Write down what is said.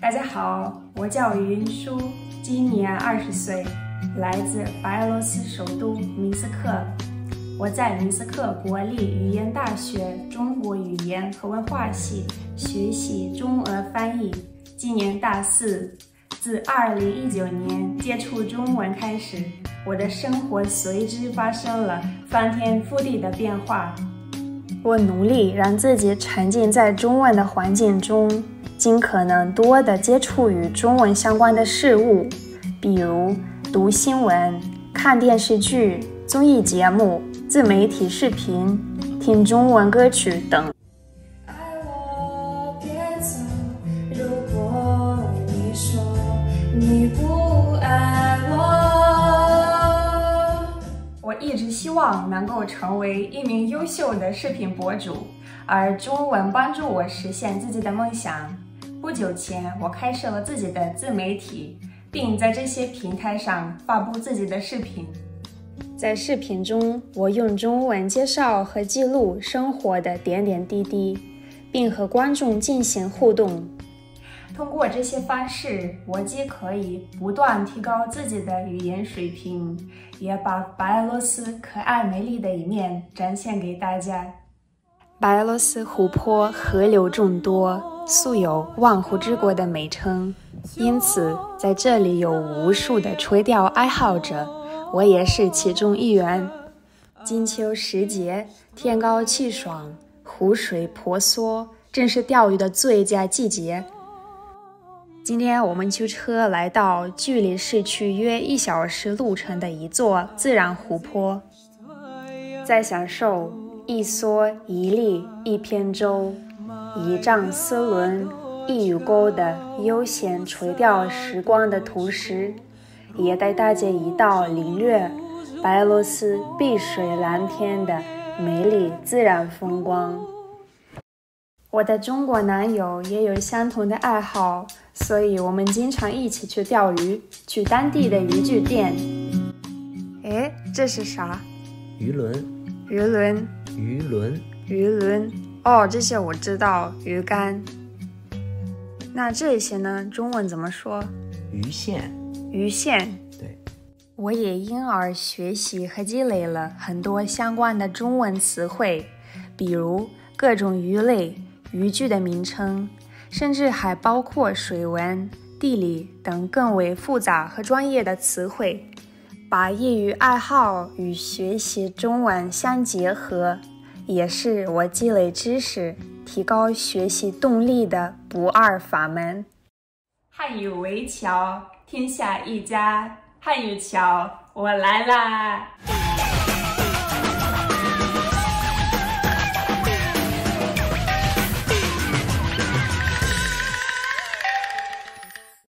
大家好，我叫云舒，今年20岁，来自白俄罗斯首都明斯克。我在明斯克国立语言大学中国语言和文化系学习中俄翻译，今年大四。自2019年接触中文开始，我的生活随之发生了翻天覆地的变化。我努力让自己沉浸在中文的环境中，尽可能多地接触与中文相关的事物，比如读新闻、看电视剧、综艺节目、自媒体视频、听中文歌曲等。我一直希望能够成为一名优秀的视频博主，而中文帮助我实现自己的梦想。不久前，我开设了自己的自媒体，并在这些平台上发布自己的视频。在视频中，我用中文介绍和记录生活的点点滴滴，并和观众进行互动。通过这些方式，我既可以不断提高自己的语言水平，也把白俄罗斯可爱美丽的一面展现给大家。白俄罗斯湖泊河流众多，素有万湖之国的美称，因此在这里有无数的垂钓爱好者，我也是其中一员。金秋时节，天高气爽，湖水婆娑，正是钓鱼的最佳季节。今天我们驱车来到距离市区约1小时路程的一座自然湖泊，在享受一蓑一笠一扁舟，一丈丝纶一渔钩的悠闲垂钓时光的同时，也带大家一道领略白俄罗斯碧水蓝天的美丽自然风光。我的中国男友也有相同的爱好，所以我们经常一起去钓鱼，去当地的渔具店。哎，这是啥？鱼轮。鱼轮。鱼轮。鱼轮。哦，这些我知道，鱼竿。那这些呢？中文怎么说？鱼线。鱼线。对。我也因而学习和积累了很多相关的中文词汇，比如各种鱼类。渔具的名称，甚至还包括水文、地理等更为复杂和专业的词汇，把业余爱好与学习中文相结合，也是我积累知识、提高学习动力的不二法门。汉语为桥，天下一家。汉语桥，我来啦！